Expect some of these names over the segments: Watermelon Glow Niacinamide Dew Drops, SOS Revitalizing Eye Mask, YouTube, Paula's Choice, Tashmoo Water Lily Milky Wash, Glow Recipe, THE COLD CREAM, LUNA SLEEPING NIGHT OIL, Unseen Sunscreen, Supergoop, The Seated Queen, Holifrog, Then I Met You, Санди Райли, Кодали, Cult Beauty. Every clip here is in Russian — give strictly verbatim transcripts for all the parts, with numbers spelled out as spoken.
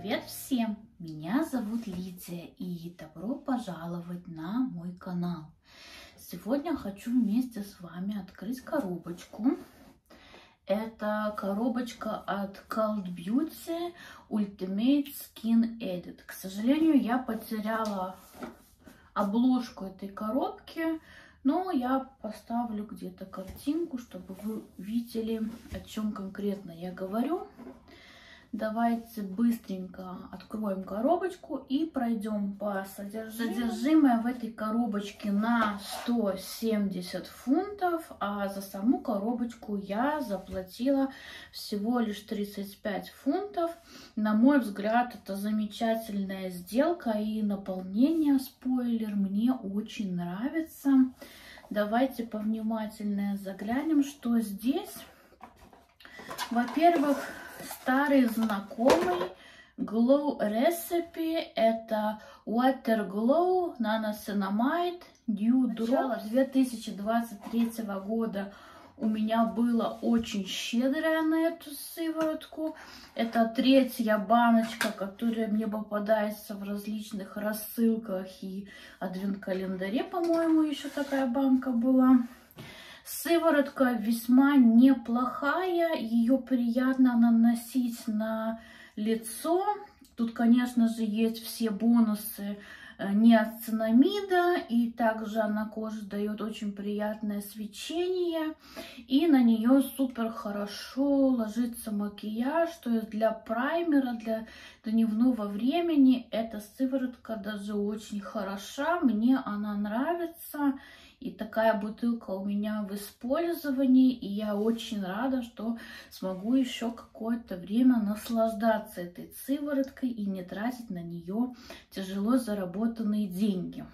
Привет всем! Меня зовут Лидия, и добро пожаловать на мой канал. Сегодня хочу вместе с вами открыть коробочку. Это коробочка от Cult Beauty Ultimate Skin Edit. К сожалению, я потеряла обложку этой коробки, но я поставлю где-то картинку, чтобы вы видели, о чем конкретно я говорю. Давайте быстренько откроем коробочку и пройдем по содержимому. Содержимое в этой коробочке на сто семьдесят фунтов, а за саму коробочку я заплатила всего лишь тридцать пять фунтов. На мой взгляд, это замечательная сделка, и наполнение, спойлер, мне очень нравится. Давайте повнимательнее заглянем, что здесь. Во-первых, старый знакомый Glow Recipe, это Watermelon Glow Niacinamide Dew Drops. две тысячи двадцать третьего года у меня было очень щедрое на эту сыворотку. Это третья баночка, которая мне попадается в различных рассылках и адвент-календаре, по-моему, еще такая банка была. Сыворотка весьма неплохая, ее приятно наносить на лицо. Тут, конечно же, есть все бонусы ниацинамида, и также она коже дает очень приятное свечение, и на нее супер хорошо ложится макияж, то есть для праймера, для дневного времени эта сыворотка даже очень хороша, мне она нравится. И такая бутылка у меня в использовании, и я очень рада, что смогу еще какое-то время наслаждаться этой сывороткой и не тратить на нее тяжело заработанные деньги.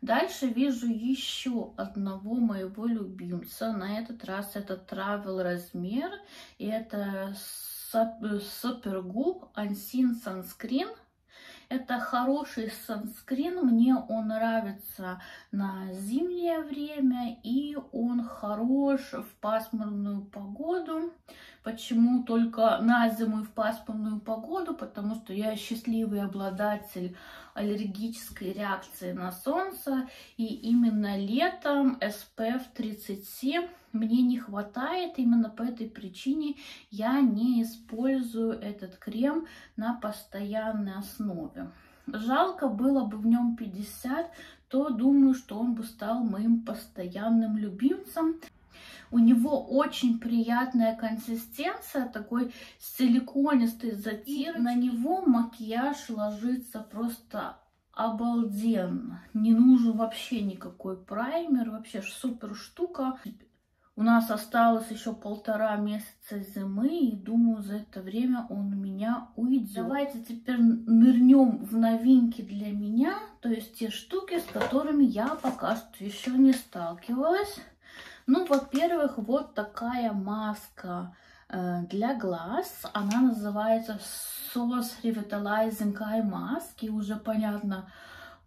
Дальше вижу еще одного моего любимца. На этот раз это travel размер, и это Supergoop Unseen Sunscreen. Это хороший санскрин, мне он нравится на зимнее время, и он хорош в пасмурную погоду. Почему только на зиму и в пасмурную погоду? Потому что я счастливый обладатель аллергической реакции на солнце, и именно летом эс пэ эф тридцать семь мне не хватает, именно по этой причине я не использую этот крем на постоянной основе. Жалко было бы в нем пятьдесят, то думаю, что он бы стал моим постоянным любимцем. У него очень приятная консистенция, такой силиконистый затир. На него макияж ложится просто обалденно. Не нужен вообще никакой праймер, вообще супер штука. У нас осталось еще полтора месяца зимы, и думаю, за это время он у меня уйдет. Давайте теперь нырнем в новинки для меня, то есть те штуки, с которыми я пока что еще не сталкивалась. Ну, во-первых, вот такая маска э, для глаз. Она называется эс о эс Revitalizing Eye Mask. И уже понятно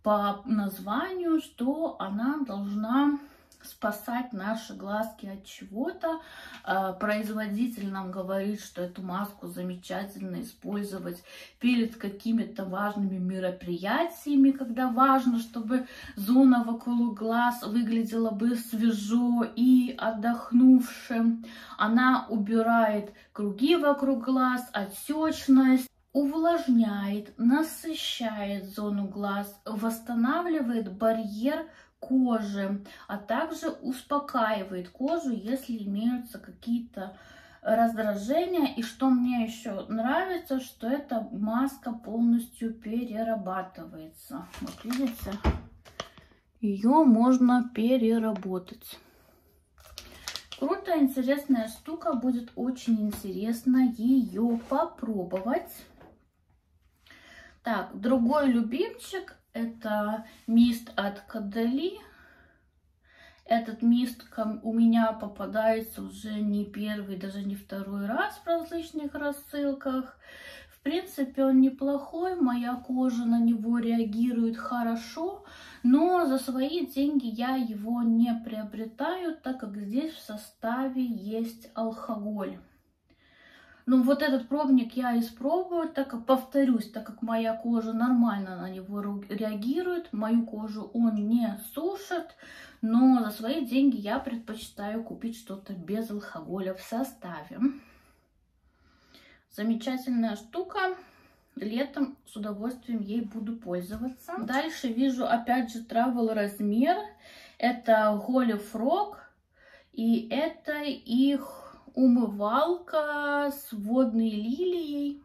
по названию, что она должна спасать наши глазки от чего-то. Э, производитель нам говорит, что эту маску замечательно использовать перед какими-то важными мероприятиями, когда важно, чтобы зона вокруг глаз выглядела бы свежо и отдохнувшим. Она убирает круги вокруг глаз, отечность, увлажняет, насыщает зону глаз, восстанавливает барьер кожи, а также успокаивает кожу, если имеются какие-то раздражения. И что мне еще нравится, что эта маска полностью перерабатывается. Вот видите, ее можно переработать. Круто, интересная штука, будет очень интересно ее попробовать. Так, другой любимчик. Это мист от Кодали. Этот мист у меня попадается уже не первый, даже не второй раз в различных рассылках. В принципе, он неплохой, моя кожа на него реагирует хорошо, но за свои деньги я его не приобретаю, так как здесь в составе есть алкоголь. Ну вот этот пробник я испробую, так как, повторюсь, так как моя кожа нормально на него реагирует, мою кожу он не сушит, но за свои деньги я предпочитаю купить что-то без алкоголя в составе. Замечательная штука, летом с удовольствием ей буду пользоваться. Дальше вижу опять же travel размер, это Holifrog, и это их умывалка с водной лилией.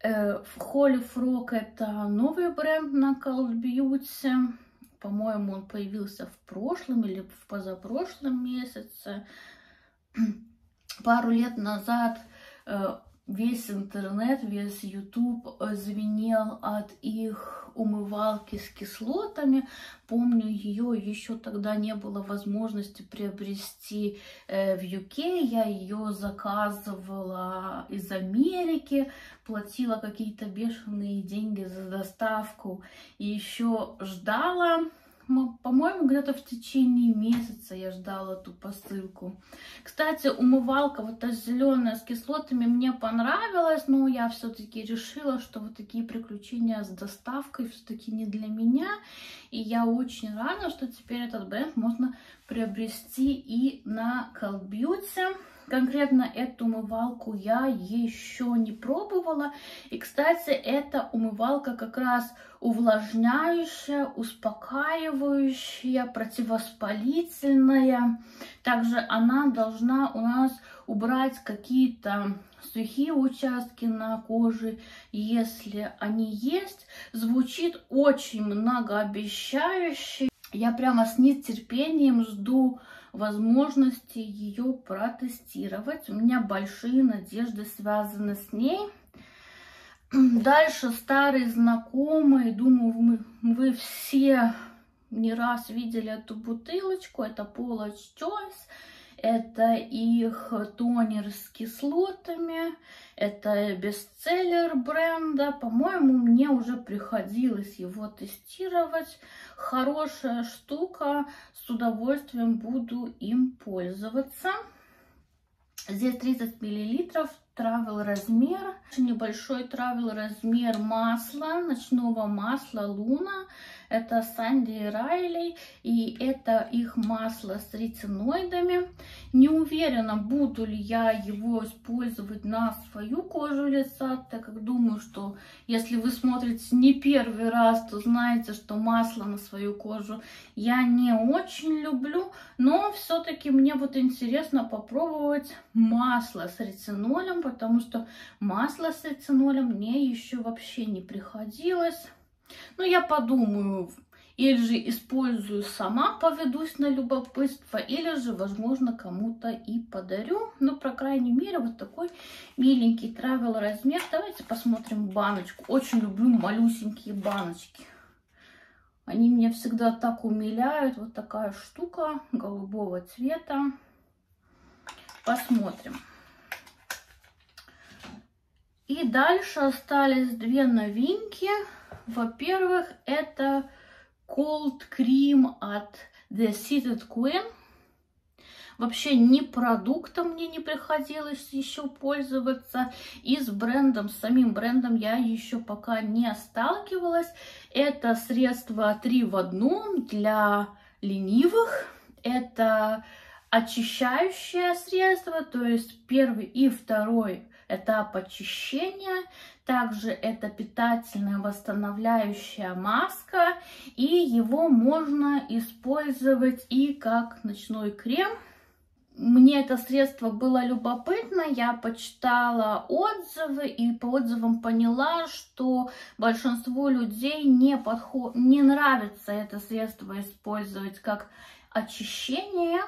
В Holifrog это новый бренд на Cult Beauty. По-моему, он появился в прошлом или в позапрошлом месяце. Пару лет назад весь интернет, весь YouTube звенел от их умывалки с кислотами. Помню, ее еще тогда не было возможности приобрести в ю кей. Я ее заказывала из Америки, платила какие-то бешеные деньги за доставку и еще ждала. По-моему, где-то в течение месяца я ждала эту посылку. Кстати, умывалка вот эта зеленая с кислотами мне понравилась, но я все-таки решила, что вот такие приключения с доставкой все-таки не для меня. И я очень рада, что теперь этот бренд можно приобрести и на Cult Beauty. Конкретно эту умывалку я еще не пробовала. И, кстати, эта умывалка как раз увлажняющая, успокаивающая, противовоспалительная. Также она должна у нас убрать какие-то сухие участки на коже, если они есть. Звучит очень многообещающе. Я прямо с нетерпением жду возможности ее протестировать. У меня большие надежды связаны с ней. Дальше старые знакомые. Думаю, мы, вы все не раз видели эту бутылочку. Это Paula's Choice. Это их тонер с кислотами. Это бестселлер бренда. По-моему, мне уже приходилось его тестировать. Хорошая штука. С удовольствием буду им пользоваться. Здесь тридцать миллилитров. Travel размер. Небольшой travel размер масла. Ночного масла Луна. Это Санди Райли. И это их масло с ретиноидами. Не уверена, буду ли я его использовать на свою кожу лица, так как думаю, что если вы смотрите не первый раз, то знаете, что масло на свою кожу я не очень люблю. Но все-таки мне вот интересно попробовать масло с ретинолем, потому что масло с ретинолем мне еще вообще не приходилось. Ну, я подумаю, или же использую сама, поведусь на любопытство, или же, возможно, кому-то и подарю. Ну, по крайней мере, вот такой миленький travel размер. Давайте посмотрим баночку. Очень люблю малюсенькие баночки. Они меня всегда так умиляют. Вот такая штука голубого цвета. Посмотрим. И дальше остались две новинки. Во-первых, это Cold Cream от The Seated Queen. Вообще ни продукта мне не приходилось еще пользоваться. И с брендом, с самим брендом я еще пока не сталкивалась. Это средство три в одном для ленивых. Это очищающее средство, то есть первый и второй этап очищения. Также это питательная восстанавливающая маска, и его можно использовать и как ночной крем. Мне это средство было любопытно, я почитала отзывы и по отзывам поняла, что большинству людей не, подход... не нравится это средство использовать как очищение,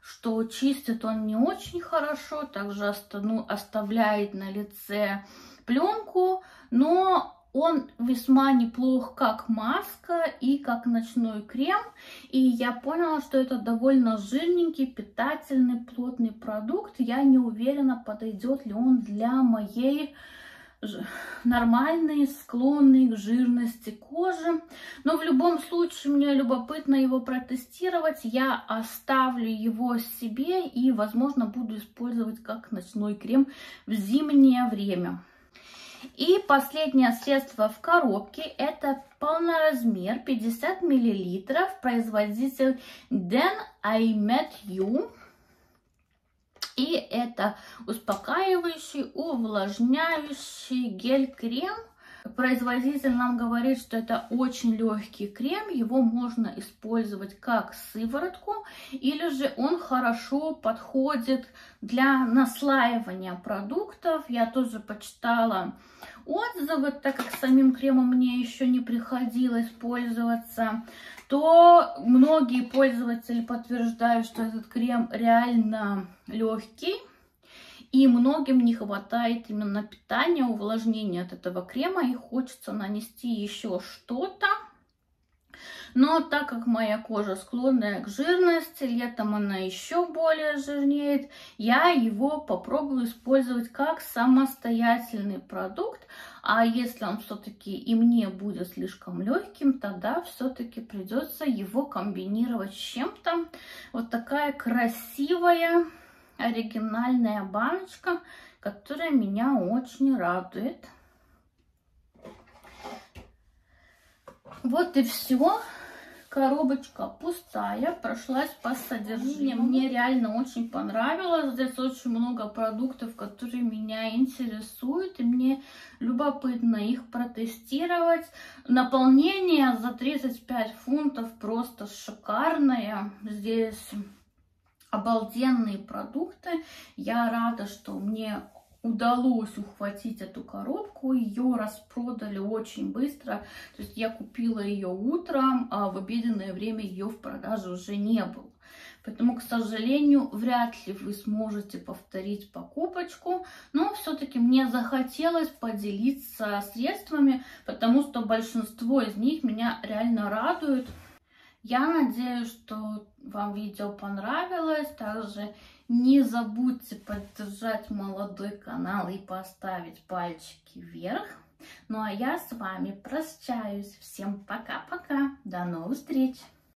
что чистит он не очень хорошо, также оставляет на лице пленку, но он весьма неплох как маска и как ночной крем. И я поняла, что это довольно жирненький, питательный, плотный продукт. Я не уверена, подойдет ли он для моей нормальный, склонный к жирности кожи. Но в любом случае мне любопытно его протестировать. Я оставлю его себе и, возможно, буду использовать как ночной крем в зимнее время. И последнее средство в коробке — это полноразмер пятьдесят миллилитров, производитель Then I Met You. И это успокаивающий, увлажняющий гель-крем. Производитель нам говорит, что это очень легкий крем, его можно использовать как сыворотку, или же он хорошо подходит для наслаивания продуктов. Я тоже почитала отзывы, так как самим кремом мне еще не приходилось пользоваться, то многие пользователи подтверждают, что этот крем реально легкий. И многим не хватает именно питания, увлажнения от этого крема, и хочется нанести еще что-то. Но так как моя кожа склонная к жирности, летом она еще более жирнеет, я его попробую использовать как самостоятельный продукт. А если он все-таки и мне будет слишком легким, тогда все-таки придется его комбинировать с чем-то. Вот такая красивая оригинальная баночка, которая меня очень радует. Вот и все. Коробочка пустая. Прошлась по содержанию. Мне реально очень понравилось. Здесь очень много продуктов, которые меня интересуют. И мне любопытно их протестировать. Наполнение за тридцать пять фунтов просто шикарное. Здесь обалденные продукты. Я рада, что мне удалось ухватить эту коробку. Ее распродали очень быстро. То есть я купила ее утром, а в обеденное время ее в продаже уже не было. Поэтому, к сожалению, вряд ли вы сможете повторить покупочку. Но все-таки мне захотелось поделиться средствами, потому что большинство из них меня реально радует. Я надеюсь, что вам видео понравилось. Также не забудьте поддержать молодой канал и поставить пальчики вверх. Ну а я с вами прощаюсь. Всем пока-пока. До новых встреч!